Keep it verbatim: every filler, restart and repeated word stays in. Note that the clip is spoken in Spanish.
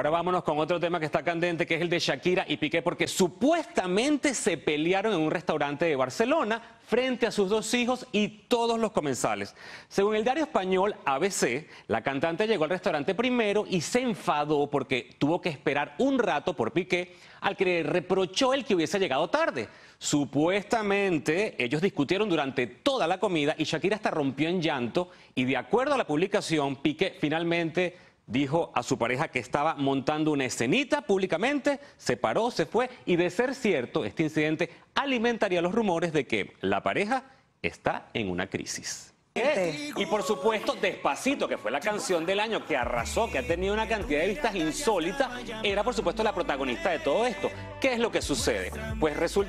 Ahora vámonos con otro tema que está candente, que es el de Shakira y Piqué, porque supuestamente se pelearon en un restaurante de Barcelona frente a sus dos hijos y todos los comensales. Según el diario español A B C, la cantante llegó al restaurante primero y se enfadó porque tuvo que esperar un rato por Piqué, al que le reprochó el que hubiese llegado tarde. Supuestamente ellos discutieron durante toda la comida y Shakira hasta rompió en llanto, y de acuerdo a la publicación, Piqué finalmente dijo a su pareja que estaba montando una escenita públicamente, se paró, se fue, y de ser cierto, este incidente alimentaría los rumores de que la pareja está en una crisis. Y por supuesto, Despacito, que fue la canción del año, que arrasó, que ha tenido una cantidad de vistas insólitas, era por supuesto la protagonista de todo esto. ¿Qué es lo que sucede? Pues resulta